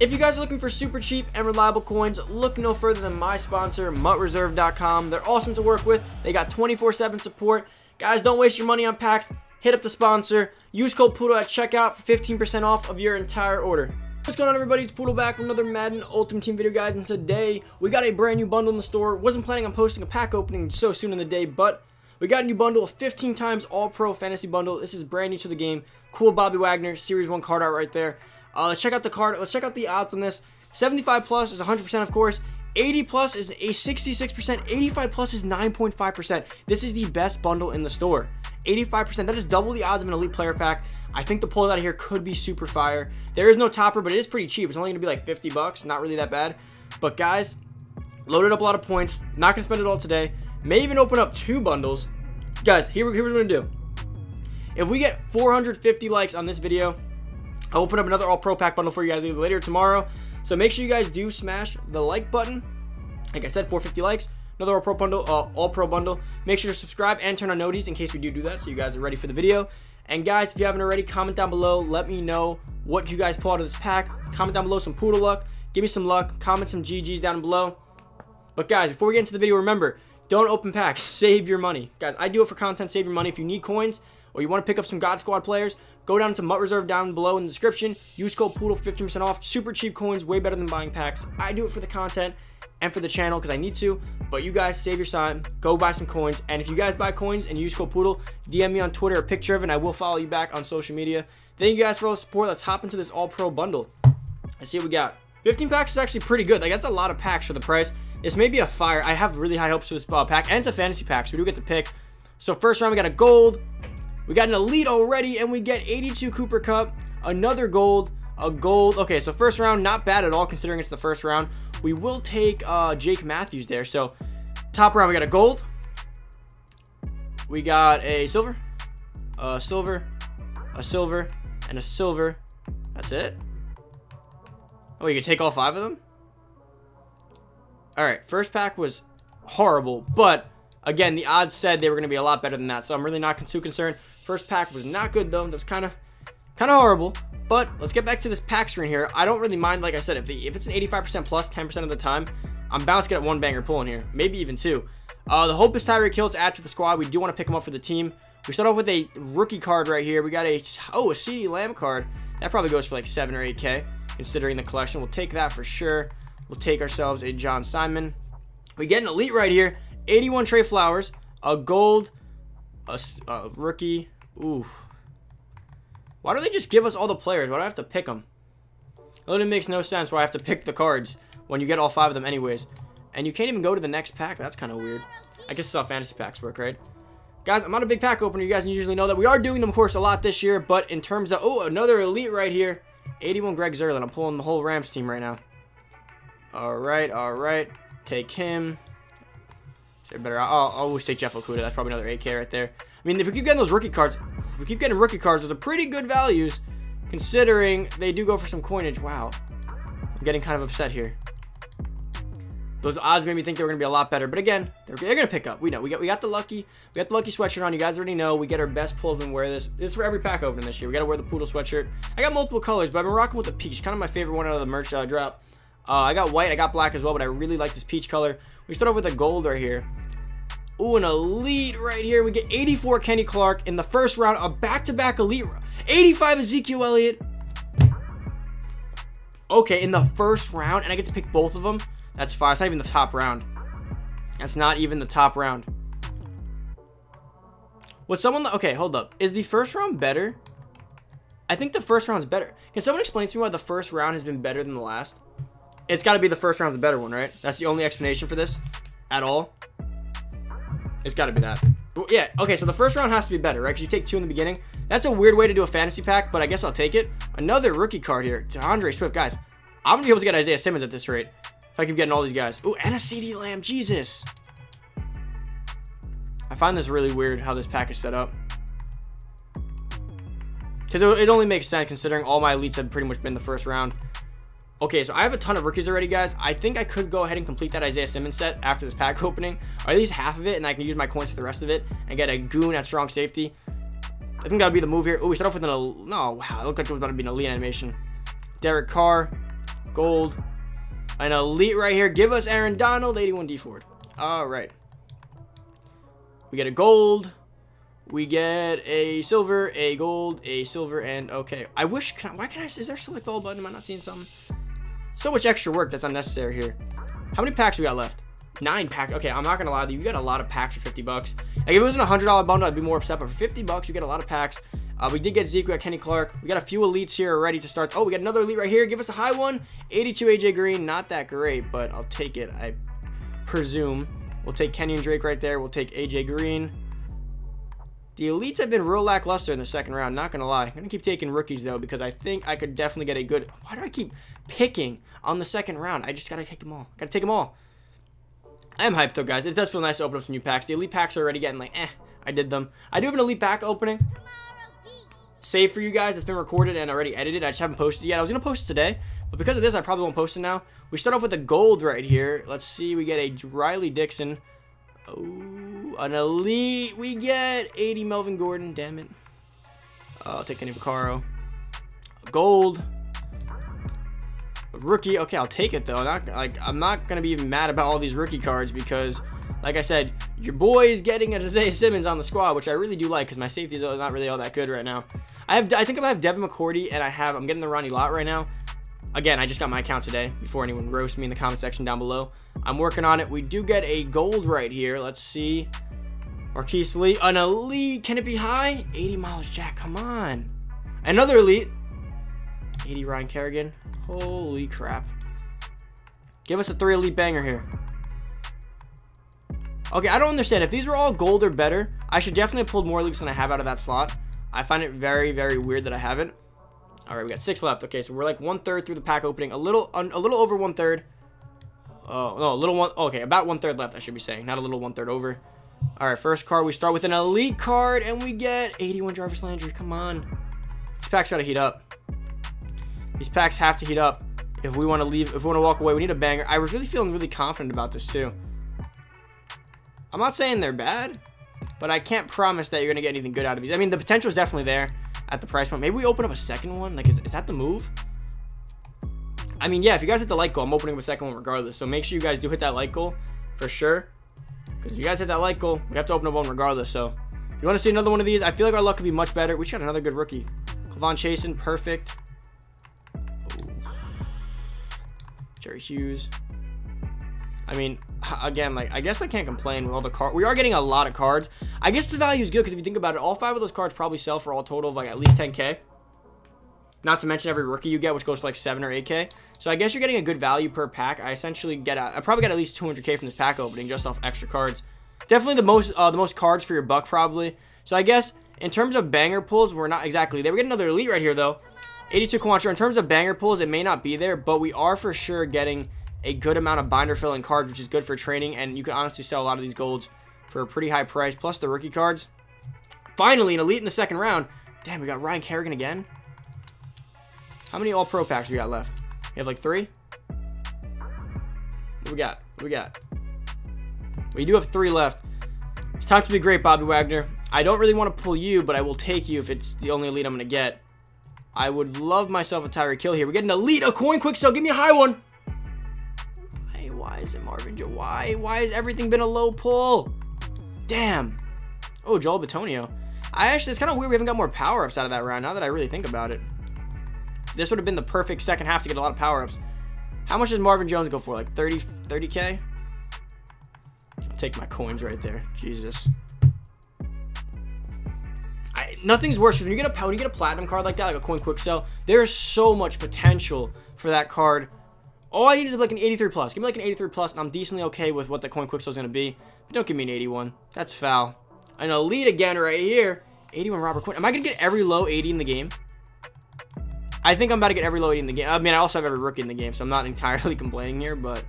If you guys are looking for super cheap and reliable coins, look no further than my sponsor, MutReserve.com. They're awesome to work with. They got 24/7 support. Guys, don't waste your money on packs. Hit up the sponsor. Use code Poodle at checkout for 15% off of your entire order. What's going on, everybody? It's Poodle back with another Madden Ultimate Team video, guys. And today, we got a brand new bundle in the store. Wasn't planning on posting a pack opening so soon in the day, but we got a new bundle, a 15 times All-Pro Fantasy Bundle. This is brand new to the game. Cool Bobby Wagner, Series 1 card art right there. Let's check out the card. Let's check out the odds on this. 75 plus is 100%, of course. 80 plus is a 66%. 85 plus is 9.5%. This is the best bundle in the store. 85%. That is double the odds of an elite player pack. I think the pull out of here could be super fire. There is no topper, but it is pretty cheap. It's only going to be like 50 bucks. Not really that bad. But guys, loaded up a lot of points. Not going to spend it all today. May even open up two bundles. Guys, here's what we're going to do. If we get 450 likes on this video, I'll open up another all-pro pack bundle for you guys either later or tomorrow. So make sure you guys do smash the like button. Like I said, 450 likes, another all-pro bundle. Make sure to subscribe and turn on noties in case we do that, so you guys are ready for the video. And guys, if you haven't already, comment down below. Let me know what you guys pull out of this pack. Comment down below some Poodle luck. Give me some luck. Comment some GGs down below. But guys, before we get into the video, remember, don't open packs. Save your money. Guys, I do it for content. Save your money. If you need coins or you want to pick up some God Squad players, go down to MutReserve down below in the description. Use code Poodle for 15% off. Super cheap coins, way better than buying packs. I do it for the content and for the channel because I need to. But you guys save your time. Go buy some coins. And if you guys buy coins and use code Poodle, DM me on Twitter a picture of it, and I will follow you back on social media. Thank you guys for all the support. Let's hop into this all-pro bundle. Let's see what we got. 15 packs is actually pretty good. Like, that's a lot of packs for the price. This may be a fire. I have really high hopes for this pack. And it's a fantasy pack, so we do get to pick. So first round, we got a gold. We got an elite already, and we get 82 Cooper Cup, another gold, a gold. Okay, so first round, not bad at all considering it's the first round. We will take Jake Matthews there. So top round, we got a gold. We got a silver, a silver, a silver, and a silver. That's it. Oh, you can take all five of them? All right, first pack was horrible, but again, the odds said they were going to be a lot better than that, so I'm really not too concerned. First pack was not good, though. That was kind of horrible. But let's get back to this pack screen here. I don't really mind, like I said, if it's an 85% plus 10% of the time, I'm bound to get one banger pull in here, maybe even two. The hope is Tyreek Hill to add to the squad. We do want to pick him up for the team. We start off with a rookie card right here. We got a CeeDee Lamb card. That probably goes for like 7 or 8K, considering the collection. We'll take that for sure. We'll take ourselves a John Simon. We get an elite right here. 81 Trey Flowers, a gold, a rookie. Ooh. Why don't they just give us all the players? Why do I have to pick them? It really makes no sense why I have to pick the cards when you get all five of them anyways. And you can't even go to the next pack. That's kind of weird. I guess it's how fantasy packs work, right? Guys, I'm not a big pack opener. You guys usually know that. We are doing them, of course, a lot this year. But in terms of... Oh, another elite right here. 81 Greg Zuerlein. I'm pulling the whole Rams team right now. All right, all right. Take him. Better. I'll always take Jeff Okuda. That's probably another 8K right there. I mean, if we keep getting those rookie cards, if we keep getting rookie cards, those are pretty good values considering they do go for some coinage. Wow. I'm getting kind of upset here. Those odds made me think they were going to be a lot better. But again, they're going to pick up. We know. We got the lucky. We got the lucky sweatshirt on. You guys already know. We get our best pulls when we wear this. This is for every pack opening this year. We got to wear the Poodle sweatshirt. I got multiple colors, but I've been rocking with the peach. Kind of my favorite one out of the merch drop. I got white. I got black as well, but I really like this peach color. We start off with a gold right here. Ooh, an elite right here. We get 84 Kenny Clark in the first round. A back-to-back elite. 85 Ezekiel Elliott. Okay, in the first round, and I get to pick both of them. That's fine. It's not even the top round. That's not even the top round. Was someone... Okay, hold up. Is the first round better? I think the first round's better. Can someone explain to me why the first round has been better than the last? It's got to be the first round's the better one, right? That's the only explanation for this at all. It's got to be that. Yeah, okay, so the first round has to be better, right? Because you take two in the beginning. That's a weird way to do a fantasy pack, but I guess I'll take it. Another rookie card here. DeAndre Swift. Guys, I'm going to be able to get Isaiah Simmons at this rate if I keep getting all these guys. Ooh, and a CeeDee Lamb. Jesus. I find this really weird how this pack is set up. Because it only makes sense considering all my elites have pretty much been the first round. Okay, so I have a ton of rookies already, guys. I think I could go ahead and complete that Isaiah Simmons set after this pack opening, or at least half of it, and I can use my coins for the rest of it and get a goon at strong safety. I think that would be the move here. Oh, we start off with an... No, wow, it looked like it was about to be an elite animation. Derek Carr, gold. An elite right here. Give us Aaron Donald, 81 D Ford. All right. We get a gold. We get a silver, a gold, a silver, and okay. I wish, is there still a gold button? Am I not seeing something? So much extra work that's unnecessary here. How many packs we got left? 9 packs. Okay, I'm not gonna lie to you. You got a lot of packs for 50 bucks. Like if it was an $100 bundle, I'd be more upset, but for 50 bucks, you get a lot of packs. We did get Zeke, we got Kenny Clark. We got a few elites here already to start. Oh, we got another elite right here. Give us a high one. 82 AJ Green. Not that great, but I'll take it, I presume. We'll take Kenyon Drake right there. We'll take AJ Green. The elites have been real lackluster in the second round, not gonna lie. I'm gonna keep taking rookies though, because I think I could definitely get a good. Why do I keep picking on the second round? I just gotta take them all. Gotta take them all. I am hyped though, guys. It does feel nice to open up some new packs. The elite packs are already getting like, eh, I did them. I do have an elite pack opening. Save for you guys. It's been recorded and already edited. I just haven't posted it yet. I was gonna post it today, but because of this, I probably won't post it now. We start off with a gold right here. Let's see. We get a Riley Dixon. Oh, an elite. We get 80 Melvin Gordon. Damn it. I'll take Kenny Vaccaro. Gold. Rookie. Okay, I'll take it though. I'm not gonna be even mad about all these rookie cards because, like I said, your boy is getting Isaiah Simmons on the squad, which I really do like because my safeties are not really all that good right now. I think I have Devin McCourty and I'm getting the Ronnie Lott right now. Again, I just got my account today before anyone roasts me in the comment section down below. I'm working on it. We do get a gold right here. Let's see. Marquise Lee, an elite. Can it be high? 80 Miles Jack. Come on. Another elite. 80 Ryan Kerrigan. Holy crap. Give us a 3 elite banger here. Okay, I don't understand. If these were all gold or better, I should definitely have pulled more elites than I have out of that slot. I find it very, very weird that I haven't. All right, we got 6 left. Okay, so we're like 1/3 through the pack opening, a little over 1/3. Oh no, Okay, about 1/3 left. I should be saying, not a little 1/3 over. All right, first card. We start with an elite card, and we get 81 Jarvis Landry. Come on, these packs gotta heat up. These packs have to heat up if we want to leave. If we want to walk away, we need a banger. I was really feeling really confident about this too. I'm not saying they're bad, but I can't promise that you're gonna get anything good out of these. I mean, the potential is definitely there. At the price point, maybe we open up a second one. Like, is that the move? I mean, yeah, if you guys hit the like goal, I'm opening up a second one regardless, so make sure you guys do hit that like goal for sure, because if you guys hit that like goal, we have to open up one regardless. So you want to see another one of these? I feel like our luck could be much better. We just got another good rookie, Clavon Chasen. Perfect. Ooh. Jerry Hughes. I mean, again, like, I guess I can't complain with all the cards. We are getting a lot of cards. I guess the value is good, because if you think about it, all 5 of those cards probably sell for all total of, like, at least 10K. Not to mention every rookie you get, which goes for, like, 7 or 8K. So I guess you're getting a good value per pack. I essentially get, I probably got at least 200K from this pack opening just off extra cards. Definitely the most cards for your buck, probably. So I guess, in terms of banger pulls, we're not exactly there. We get another elite right here, though. 82 Kwancher. In terms of banger pulls, it may not be there, but we are for sure getting a good amount of binder filling cards, which is good for training, and you can honestly sell a lot of these golds for a pretty high price, plus the rookie cards. Finally, an elite in the second round. Damn, we got Ryan Kerrigan again. How many all-pro packs we got left? We have like 3? What do we got? What do we got? We do have 3 left. It's time to be great, Bobby Wagner. I don't really want to pull you, but I will take you if it's the only elite I'm going to get. I would love myself a Tyreek Hill here. We get an elite, a coin quick sell. Give me a high one. Why is it Marvin Joe? Why has everything been a low pull? Damn. Oh, Joel Batonio. It's kind of weird we haven't got more power-ups out of that round, now that I really think about it. This would have been the perfect second half to get a lot of power-ups. How much does Marvin Jones go for? Like 30K? I'll take my coins right there. Jesus. Nothing's worse. When you get a platinum card like that, like a coin quick sell, there's so much potential for that card. All I need is like an 83 plus. Give me like an 83 plus, and I'm decently okay with what the coin quick sell is going to be. But don't give me an 81. That's foul. An elite again right here. 81 Robert Quinn. Am I going to get every low 80 in the game? I think I'm about to get every low 80 in the game. I mean, I also have every rookie in the game, so I'm not entirely complaining here, but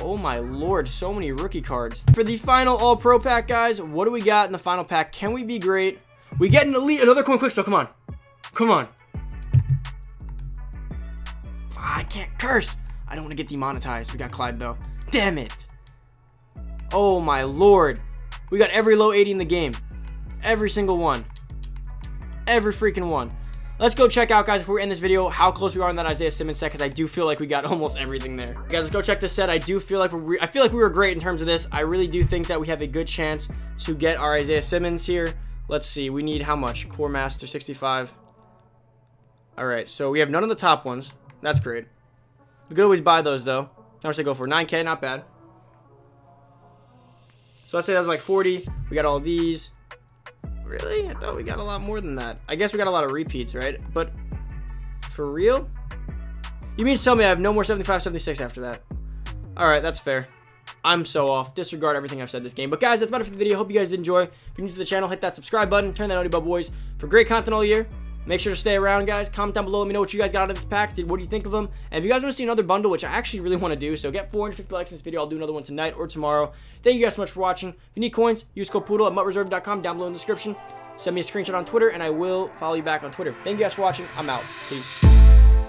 oh my lord, so many rookie cards. For the final all-pro pack, guys, what do we got in the final pack? Can we be great? We get an elite, another coin quick sell. Come on. Come on. I can't curse. I don't want to get demonetized. We got Clyde though. Damn it. Oh my lord. We got every low 80 in the game. Every single one. Every freaking one. Let's go check out, guys, before we end this video, how close we are in that Isaiah Simmons set, because I do feel like we got almost everything there. Guys, let's go check this set. I do feel like we were great in terms of this. I really do think that we have a good chance to get our Isaiah Simmons here. Let's see. We need how much? Core Master 65. All right, so we have none of the top ones. That's great. We could always buy those, though. How much they go for? 9K, not bad. So let's say that was like 40. We got all these. Really? I thought we got a lot more than that. I guess we got a lot of repeats, right? But for real? You mean to tell me I have no more 75, 76 after that? All right, that's fair. I'm so off. Disregard everything I've said this game. But guys, that's about it for the video. Hope you guys did enjoy. If you're new to the channel, hit that subscribe button. Turn that on, boys, for great content all year. Make sure to stay around, guys. Comment down below. Let me know what you guys got out of this pack. What do you think of them? And if you guys want to see another bundle, which I actually really want to do, so get 450 likes in this video. I'll do another one tonight or tomorrow. Thank you guys so much for watching. If you need coins, use code Poodle at MutReserve.com down below in the description. Send me a screenshot on Twitter, and I will follow you back on Twitter. Thank you guys for watching. I'm out. Peace.